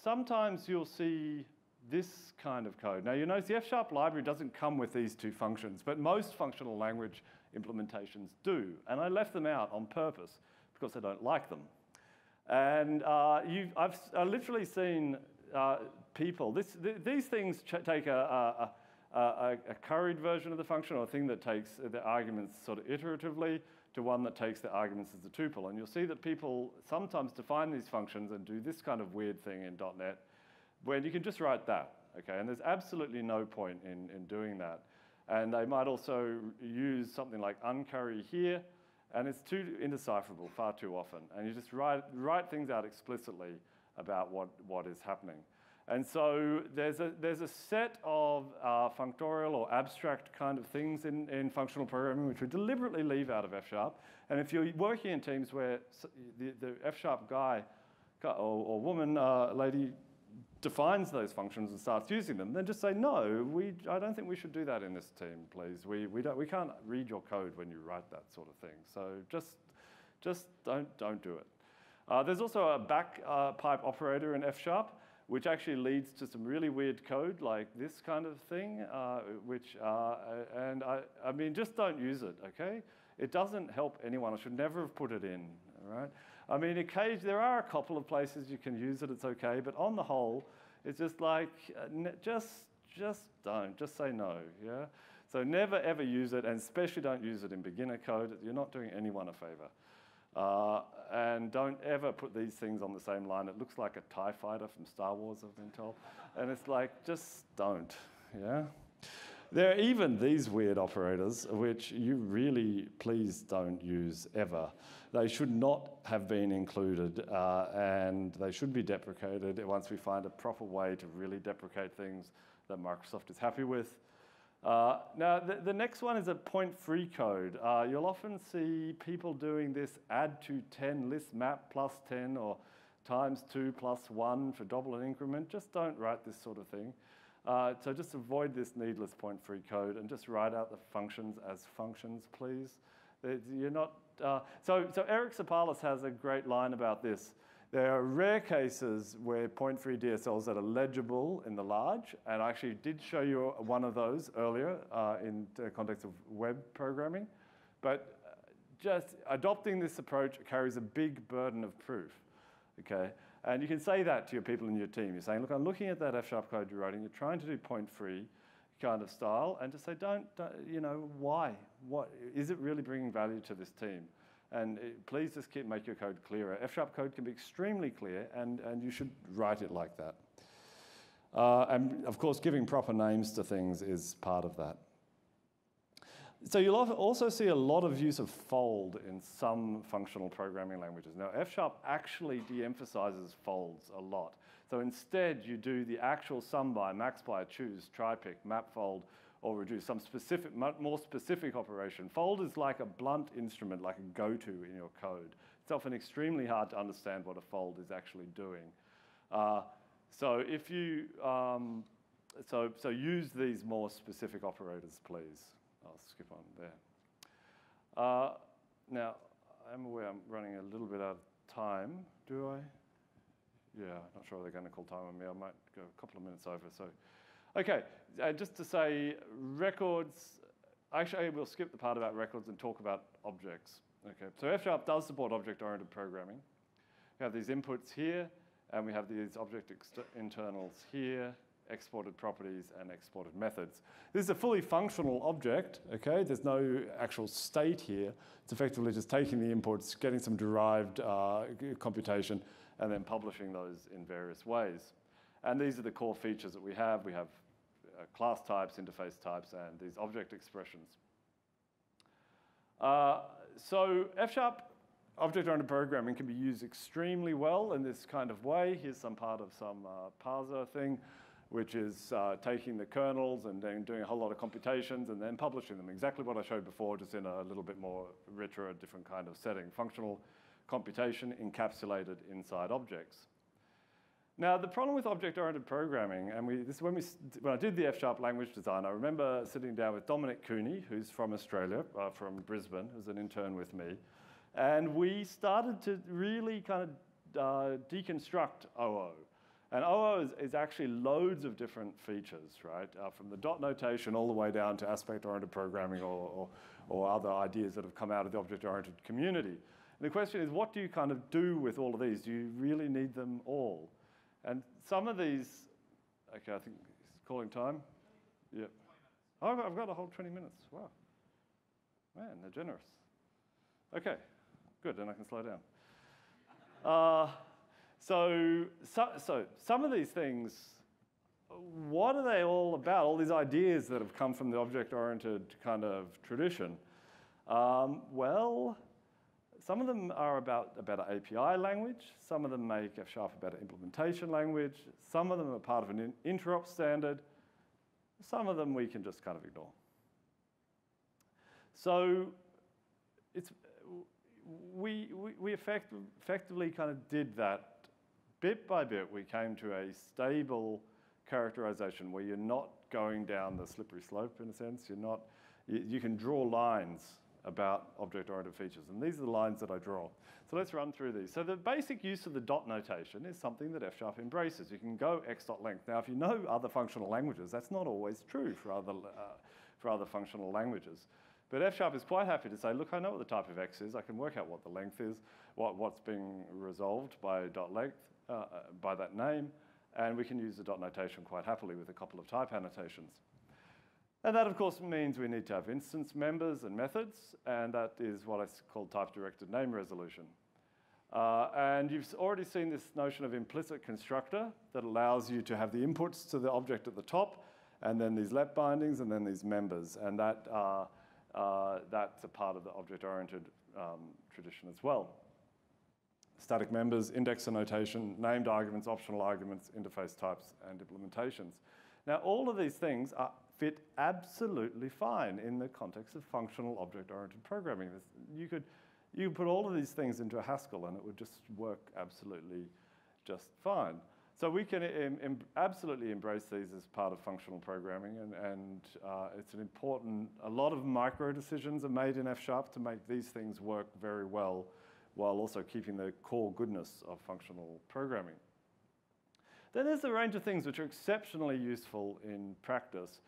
sometimes you'll see this kind of code. Now, you notice the F# library doesn't come with these two functions, but most functional language implementations do. And I left them out on purpose because I don't like them. And uh, you've, I've, I've literally seen uh, people, this, th these things ch take a, a, a, a curried version of the function, or a thing that takes the arguments sort of iteratively to one that takes the arguments as a tuple. And you'll see that people sometimes define these functions and do this kind of weird thing in dot net, where you can just write that. okay? And there's absolutely no point in, in doing that. And they might also use something like uncurry here, and it's too indecipherable far too often. And you just write, write things out explicitly about what, what is happening. And so there's a, there's a set of uh, functorial or abstract kind of things in, in functional programming which we deliberately leave out of F#. And if you're working in teams where the, the F# guy or, or woman, uh, lady, defines those functions and starts using them, then just say, no, we, I don't think we should do that in this team, please. We, we, don't, we can't read your code when you write that sort of thing. So just, just don't, don't do it. Uh, there's also a back uh, pipe operator in F#, which actually leads to some really weird code like this kind of thing, uh, which, uh, and I, I mean, just don't use it, okay? It doesn't help anyone. I should never have put it in, all right? I mean, occasionally, there are a couple of places you can use it, it's okay, but on the whole, it's just like, just, just don't, just say no, yeah? So never, ever use it, and especially don't use it in beginner code. You're not doing anyone a favor. Uh, and don't ever put these things on the same line. It looks like a TIE fighter from Star Wars, I've been told. And it's like, just don't, yeah? There are even these weird operators, which you really, please don't use ever. They should not have been included, uh, and they should be deprecated once we find a proper way to really deprecate things that Microsoft is happy with. Uh, now, the, the next one is a point-free code. Uh, you'll often see people doing this add to ten, list map plus ten, or times two plus one for double and increment. Just don't write this sort of thing. Uh, so just avoid this needless point-free code and just write out the functions as functions, please. You're not, uh, so, so Eric Sopalis has a great line about this. There are rare cases where point-free D S Ls that are legible in the large, and I actually did show you one of those earlier uh, in the context of web programming, but just adopting this approach carries a big burden of proof, okay? And you can say that to your people in your team. You're saying, look, I'm looking at that F# code you're writing, you're trying to do point-free kind of style, and just say, don't, don't, you know, why? What, is it really bringing value to this team? And please just keep, make your code clearer. F# code can be extremely clear, and, and you should write it like that. Uh, and of course, giving proper names to things is part of that. So you'll also see a lot of use of fold in some functional programming languages. Now, F# actually de-emphasizes folds a lot. So instead, you do the actual sum by, max by, choose, try pick, map fold, or reduce, some specific, more specific operation. Fold is like a blunt instrument, like a goto in your code. It's often extremely hard to understand what a fold is actually doing. Uh, so if you, um, so, so use these more specific operators, please. I'll skip on there. Uh, now, I'm aware I'm running a little bit out of time. Do I? Yeah, not sure they're gonna call time on me. I might go a couple of minutes over, so. Okay, uh, just to say records, actually we'll skip the part about records and talk about objects. Okay, so F# does support object-oriented programming. We have these inputs here, and we have these object internals here, exported properties and exported methods. This is a fully functional object, okay? There's no actual state here. It's effectively just taking the inputs, getting some derived uh, computation, and then publishing those in various ways. And these are the core features that we have. We have class types, interface types, and these object expressions. Uh, so F# object-oriented programming can be used extremely well in this kind of way. Here's some part of some uh, parser thing, which is uh, taking the kernels and then doing a whole lot of computations and then publishing them. Exactly what I showed before, just in a little bit more richer, different kind of setting. Functional computation encapsulated inside objects. Now, the problem with object-oriented programming, and we, this is when, we, when I did the F# language design, I remember sitting down with Dominic Cooney, who's from Australia, uh, from Brisbane, who's an intern with me, and we started to really kind of uh, deconstruct O O. And O O is, is actually loads of different features, right? Uh, from the dot notation all the way down to aspect-oriented programming or, or, or other ideas that have come out of the object-oriented community. And the question is, what do you kind of do with all of these? Do you really need them all? And some of these, okay, I think it's calling time. Yep. Oh, I've got a whole twenty minutes. Wow. Man, they're generous. Okay, good, then I can slow down. Uh, so, so, so some of these things what are they all about? All these ideas that have come from the object-oriented kind of tradition. Um, well, some of them are about a better A P I language. Some of them make F# a better implementation language. Some of them are part of an interop standard. Some of them we can just kind of ignore. So it's, we, we, we effect, effectively kind of did that bit by bit. We came to a stable characterization where you're not going down the slippery slope, in a sense. You're not, you, you can draw lines about object-oriented features. And these are the lines that I draw. So let's run through these. So the basic use of the dot notation is something that F# embraces. You can go x.length. Now, if you know other functional languages, that's not always true for other, uh, for other functional languages. But F# is quite happy to say, look, I know what the type of x is. I can work out what the length is, what, what's being resolved by dot length, uh, by that name. And we can use the dot notation quite happily with a couple of type annotations. And that, of course, means we need to have instance members and methods, and that is what I call type-directed name resolution. Uh, and you've already seen this notion of implicit constructor that allows you to have the inputs to the object at the top, and then these let bindings, and then these members. And that, uh, uh, that's a part of the object-oriented um, tradition as well. Static members, index annotation, named arguments, optional arguments, interface types, and implementations. Now, all of these things are fit absolutely fine in the context of functional object-oriented programming. You could, you could put all of these things into a Haskell, and it would just work absolutely just fine. So we can em, em, absolutely embrace these as part of functional programming, and, and uh, it's an important, a lot of micro-decisions are made in F# to make these things work very well, while also keeping the core goodness of functional programming. Then there's a range of things which are exceptionally useful in practice,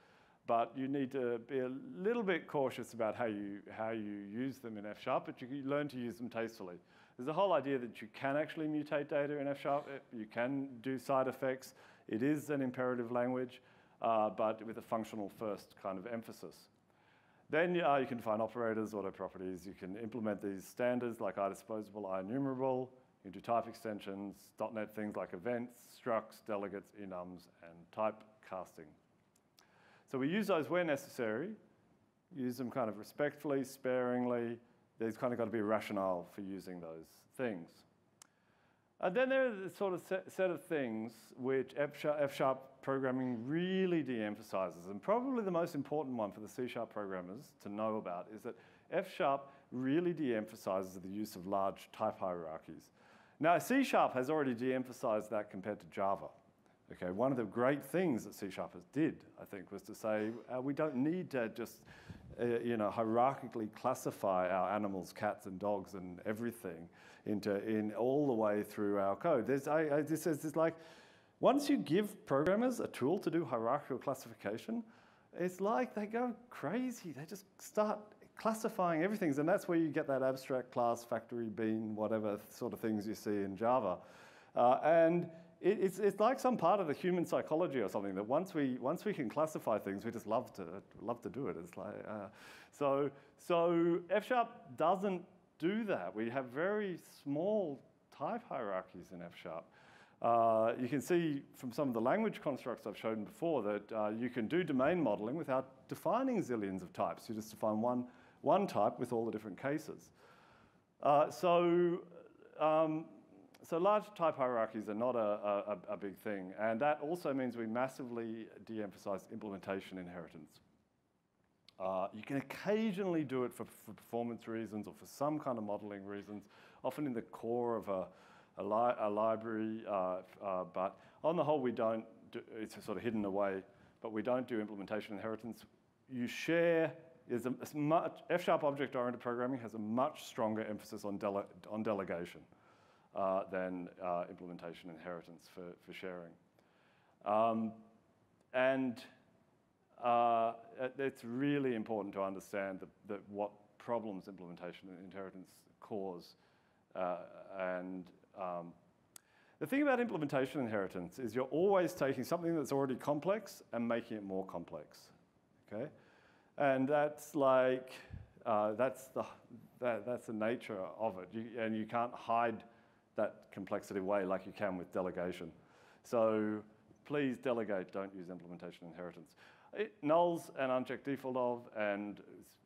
but you need to be a little bit cautious about how you, how you use them in F#, but you learn to use them tastefully. There's the whole idea that you can actually mutate data in F#, you can do side effects. It is an imperative language, uh, but with a functional first kind of emphasis. Then uh, you can find operators, auto properties, you can implement these standards like idisposable, ienumerable, you do type extensions, dot net things like events, structs, delegates, enums, and type casting. So we use those where necessary, use them kind of respectfully, sparingly. There's kind of got to be a rationale for using those things. And then there are the sort of set of things which F# programming really de-emphasizes. And probably the most important one for the C# programmers to know about is that F# really de-emphasizes the use of large type hierarchies. Now, C# has already de-emphasized that compared to Java. Okay, one of the great things that C# did, I think, was to say uh, we don't need to just, uh, you know, hierarchically classify our animals, cats and dogs and everything into in all the way through our code. There's, I, I, this is it's like, once you give programmers a tool to do hierarchical classification, it's like they go crazy. They just start classifying everything, and that's where you get that abstract class, factory, bean, whatever sort of things you see in Java, uh, and. It's, it's like some part of the human psychology or something that once we once we can classify things, we just love to love to do it. It's like uh, so so F# doesn't do that. We have very small type hierarchies in F#. Uh, you can see from some of the language constructs I've shown before that uh, you can do domain modeling without defining zillions of types. You just define one one type with all the different cases. Uh, so. Um, So large type hierarchies are not a, a, a big thing, and that also means we massively de-emphasize implementation inheritance. Uh, you can occasionally do it for, for performance reasons or for some kind of modeling reasons, often in the core of a, a, li a library, uh, uh, but on the whole we don't, do, it's sort of hidden away, but we don't do implementation inheritance. You share, is a, it's much, F# object-oriented programming has a much stronger emphasis on, dele on delegation. Uh, than uh, implementation inheritance for, for sharing. Um, and uh, it's really important to understand that, that what problems implementation and inheritance cause. Uh, and um, the thing about implementation inheritance is you're always taking something that's already complex and making it more complex, okay? And that's like, uh, that's, the, that, that's the nature of it, you, and you can't hide that complexity way like you can with delegation. So please delegate, don't use implementation inheritance. It, nulls and unchecked default of, and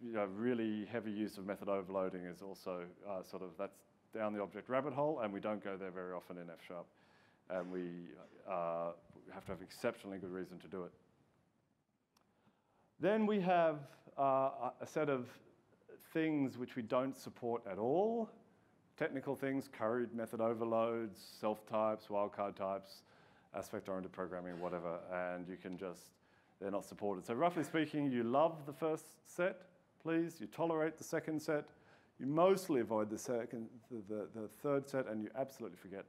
you know, really heavy use of method overloading is also uh, sort of, that's down the object rabbit hole, and we don't go there very often in F#. And we uh, have to have exceptionally good reason to do it. Then we have uh, a set of things which we don't support at all. Technical things, curried method overloads, self-types, wildcard types, aspect-oriented programming, whatever, and you can just, they're not supported. So roughly speaking, you love the first set, please. You tolerate the second set. You mostly avoid the second, the, the, the third set, and you absolutely forget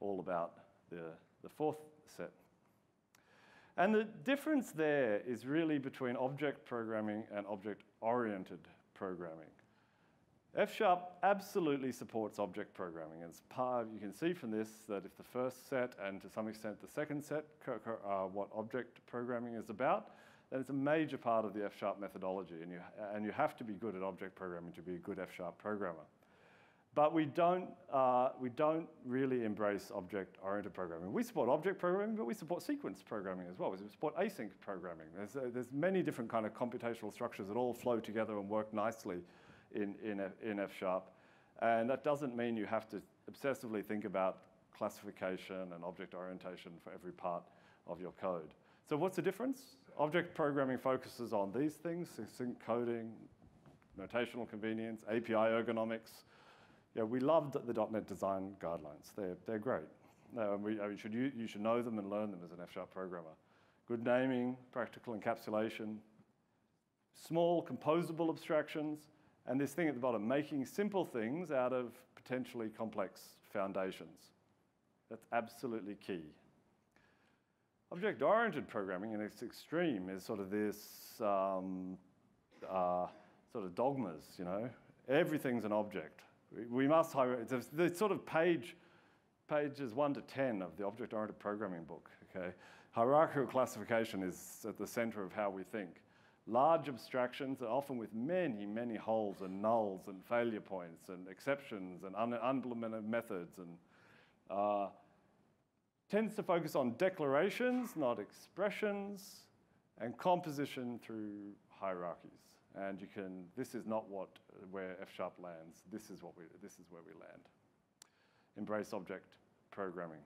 all about the, the fourth set. And the difference there is really between object programming and object-oriented programming. F# absolutely supports object programming. It's part of, you can see from this that if the first set and to some extent the second set are what object programming is about, then it's a major part of the F# methodology, and you, and you have to be good at object programming to be a good F# programmer. But we don't, uh, we don't really embrace object-oriented programming. We support object programming, but we support sequence programming as well. We support async programming. There's, uh, there's many different kind of computational structures that all flow together and work nicely in, in, in F#. And that doesn't mean you have to obsessively think about classification and object orientation for every part of your code. So what's the difference? Object programming focuses on these things, sync coding, notational convenience, A P I ergonomics. Yeah, we loved the .NET design guidelines. They're, they're great. No, we, I mean, should you, you should know them and learn them as an F# programmer. Good naming, practical encapsulation, small composable abstractions, and this thing at the bottom, making simple things out of potentially complex foundations. That's absolutely key. Object-oriented programming in its extreme is sort of this um, uh, sort of dogmas, you know. Everything's an object. We must hire, it's the sort of page, pages one to ten of the object-oriented programming book, okay? Hierarchical classification is at the center of how we think. Large abstractions are often with many, many holes and nulls and failure points and exceptions and un unimplemented methods and uh, tends to focus on declarations, not expressions, and composition through hierarchies. And you can, this is not what, where F# lands. This is, what we, this is where we land. Embrace object programming.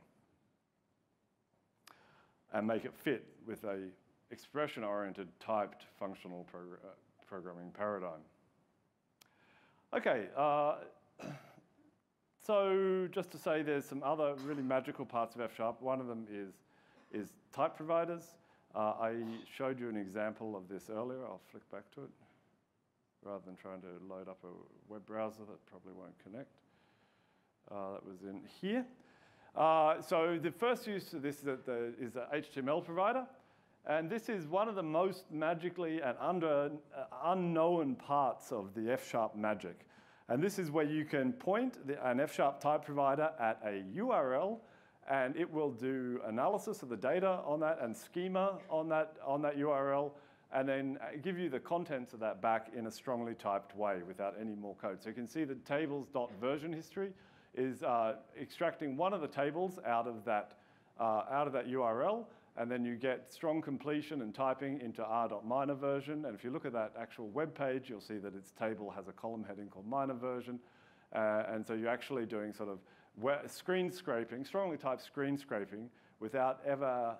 And make it fit with a expression-oriented, typed, functional progr programming paradigm. Okay, uh, so just to say there's some other really magical parts of F#. One of them is, is type providers. Uh, I showed you an example of this earlier. I'll flick back to it. Rather than trying to load up a web browser that probably won't connect. Uh, that was in here. Uh, so the first use of this is that the, is an H T M L provider. And this is one of the most magically and under, uh, unknown parts of the F# magic. And this is where you can point the, an F# type provider at a U R L, and it will do analysis of the data on that and schema on that, on that U R L, and then give you the contents of that back in a strongly typed way without any more code. So you can see the tables.version history is uh, extracting one of the tables out of that, uh, out of that U R L, and then you get strong completion and typing into r.minor version. And if you look at that actual web page, you'll see that its table has a column heading called minor version. Uh, and so you're actually doing sort of screen scraping, strongly typed screen scraping, without ever,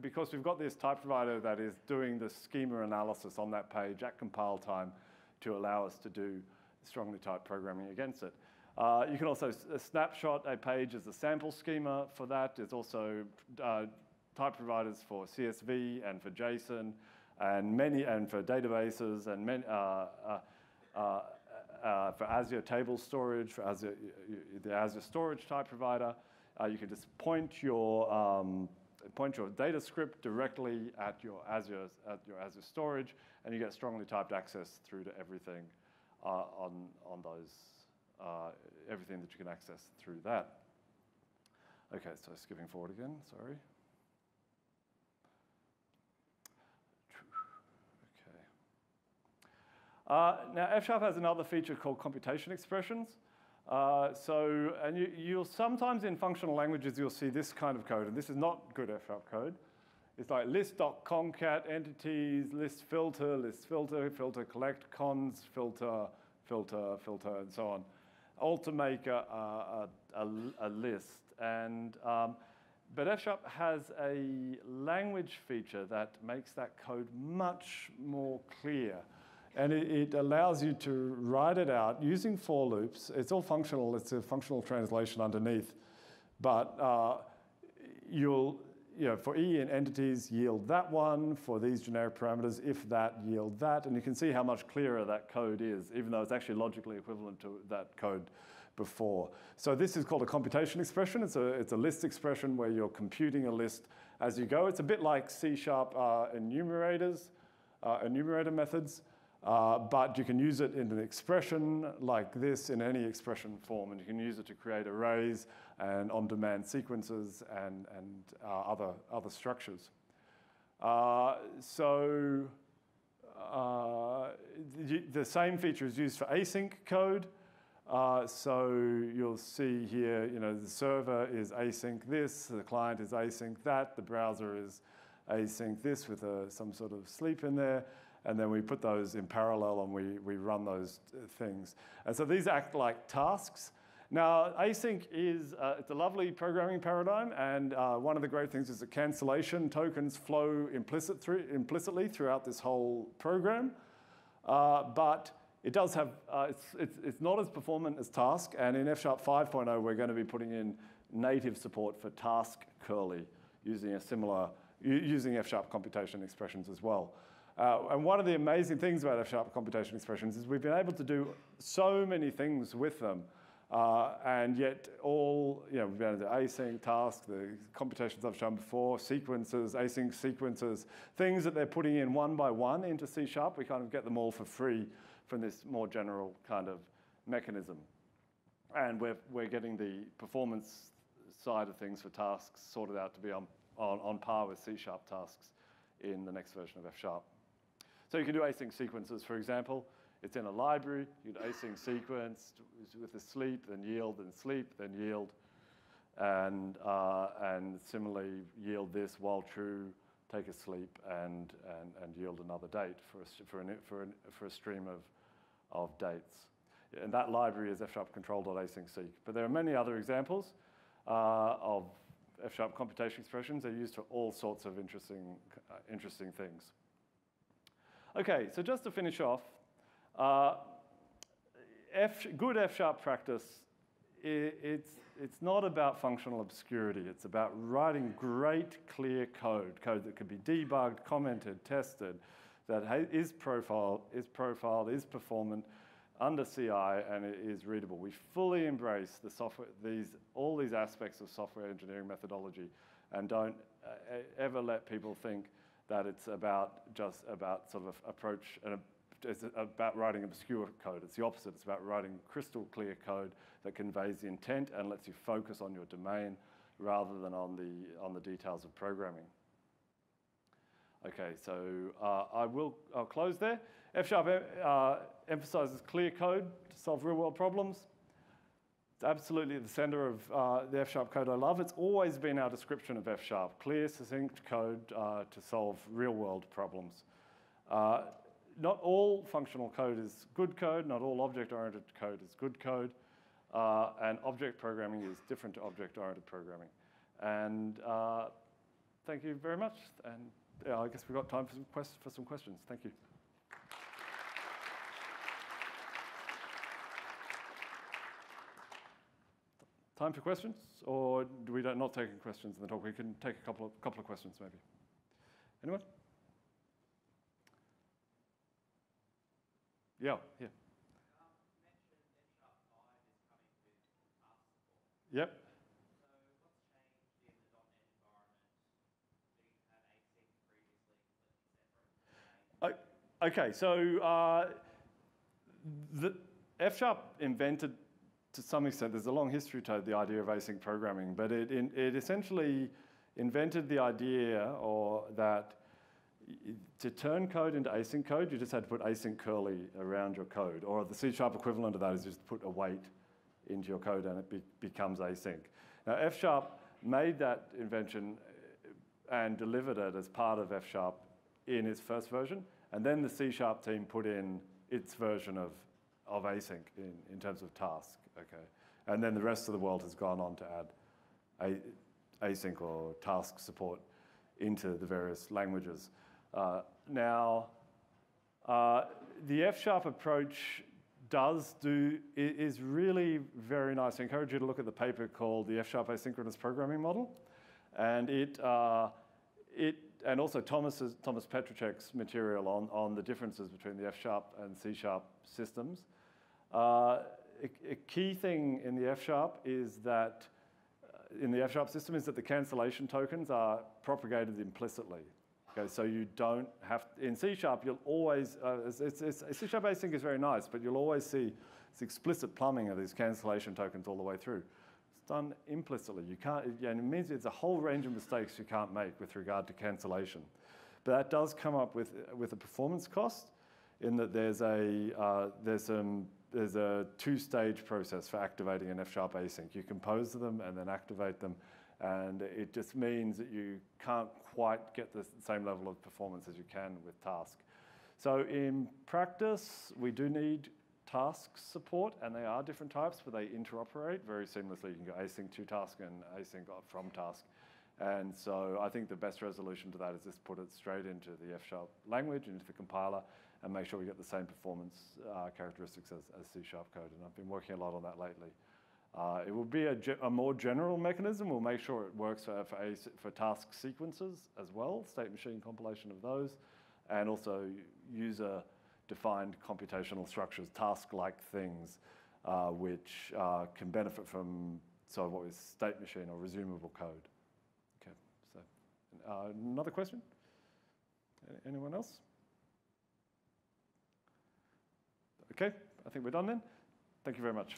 because we've got this type provider that is doing the schema analysis on that page at compile time to allow us to do strongly typed programming against it. Uh, you can also snapshot a page as a sample schema for that. There's also uh, type providers for C S V and for JSON and many, and for databases and many, uh, uh, uh, Uh, for Azure table storage, for Azure, the Azure storage type provider, uh, you can just point your um, point your data script directly at your Azure at your Azure storage, and you get strongly typed access through to everything uh, on on those uh, everything that you can access through that. Okay, so skipping forward again. Sorry. Uh, now, F# has another feature called computation expressions. Uh, Uh, so, and you, you'll sometimes in functional languages, you'll see this kind of code, and this is not good F# code. It's like list.concat entities, list filter, list filter, filter collect, cons, filter, filter, filter, and so on, all to make a, a, a, a list. And, um, but F# has a language feature that makes that code much more clear. And it, it allows you to write it out using for loops. It's all functional. It's a functional translation underneath. But uh, you'll... You know, for E in entities, yield that one. For these generic parameters, if that, yield that. And you can see how much clearer that code is, even though it's actually logically equivalent to that code before. So this is called a computation expression. It's a, it's a list expression where you're computing a list as you go. It's a bit like C sharp uh, enumerators, uh, enumerator methods. Uh, but you can use it in an expression like this in any expression form, and you can use it to create arrays and on-demand sequences and, and uh, other, other structures. Uh, so uh, the, the same feature is used for async code. Uh, so you'll see here, you know, the server is async this, the client is async that, the browser is async this with a, some sort of sleep in there. And then we put those in parallel and we, we run those things. And so these act like tasks. Now, async is uh, it's a lovely programming paradigm. And uh, one of the great things is that cancellation tokens flow implicit through, implicitly throughout this whole program. Uh, but it does have, uh, it's, it's, it's not as performant as task. And in F# five point oh, we're going to be putting in native support for task curly using a similar, using F# computation expressions as well. Uh, and one of the amazing things about F# computation expressions is we've been able to do so many things with them. Uh, and yet all, you know, we've been able to do async, task, the computations I've shown before, sequences, async sequences, things that they're putting in one by one into C sharp. We kind of get them all for free from this more general kind of mechanism. And we're, we're getting the performance side of things for tasks sorted out to be on, on, on par with C sharp tasks in the next version of F#. So you can do async sequences, for example. It's in a library. You can async sequence with the sleep, then yield, then sleep, then yield. And, uh, and similarly, yield this while true, take a sleep, and, and, and yield another date for a, for an, for an, for a stream of, of dates. And that library is f sharp control dot async seek. But there are many other examples uh, of F# computation expressions. They're used for all sorts of interesting, uh, interesting things. Okay, so just to finish off, uh, F, good F# practice, it, it's, it's not about functional obscurity. It's about writing great, clear code, code that can be debugged, commented, tested, that is profiled, is profiled, is performant under C I, and it is readable. We fully embrace the software, these, all these aspects of software engineering methodology, and don't uh, ever let people think that it's about just about sort of approach and it's about writing obscure code. It's the opposite. It's about writing crystal clear code that conveys the intent and lets you focus on your domain rather than on the on the details of programming. Okay, so uh, I will I'll close there. F# uh, emphasizes clear code to solve real-world problems. It's absolutely at the center of uh, the F# code I love. It's always been our description of F#: clear, succinct code uh, to solve real-world problems. Uh, not all functional code is good code. Not all object-oriented code is good code. Uh, and object programming is different to object-oriented programming. And uh, thank you very much. And yeah, I guess we've got time for some, quest for some questions. Thank you. Time for questions, or do we not taking questions in the talk? We can take a couple of couple of questions, maybe. Anyone? Yeah, yeah. Um, you mentioned F# five is coming with task support. Yep. So what's changed in the .NET environment? Do you have async previously completely separate? Okay, so uh, the F# invented, to some extent, there's a long history to the idea of async programming, but it, it essentially invented the idea or that to turn code into async code, you just had to put async curly around your code, or the C sharp equivalent of that is just put a wait into your code and it be becomes async. Now, F# made that invention and delivered it as part of F# in its first version, and then the C# team put in its version of, of async in, in terms of task, okay? And then the rest of the world has gone on to add a, async or task support into the various languages. Uh, now, uh, the F# approach does do, is really very nice. I encourage you to look at the paper called the F# Asynchronous Programming Model, and it, uh, it and also Thomas's, Thomas Petracek's material on, on the differences between the F# and C# systems. Uh, a, a key thing in the F# is that, uh, in the F# system is that the cancellation tokens are propagated implicitly. Okay, so you don't have, in C#, you'll always, uh, it's, it's, it's, C# async is very nice, but you'll always see this explicit plumbing of these cancellation tokens all the way through. It's done implicitly. You can't, and it means it's a whole range of mistakes you can't make with regard to cancellation. But that does come up with, with a performance cost in that there's a, uh, there's some, there's a two-stage process for activating an F# async. You compose them and then activate them. And it just means that you can't quite get the same level of performance as you can with task. So in practice, we do need task support, and they are different types, but they interoperate very seamlessly. You can go async to task and async from task. And so I think the best resolution to that is just put it straight into the F# language, into the compiler, and make sure we get the same performance uh, characteristics as, as C# code. And I've been working a lot on that lately. Uh, it will be a, ge a more general mechanism. We'll make sure it works for, for, for task sequences as well, state machine compilation of those, and also user-defined computational structures, task-like things, uh, which uh, can benefit from sort of what is state machine or resumable code. Okay, so uh, another question? Anyone else? Okay, I think we're done then. Thank you very much.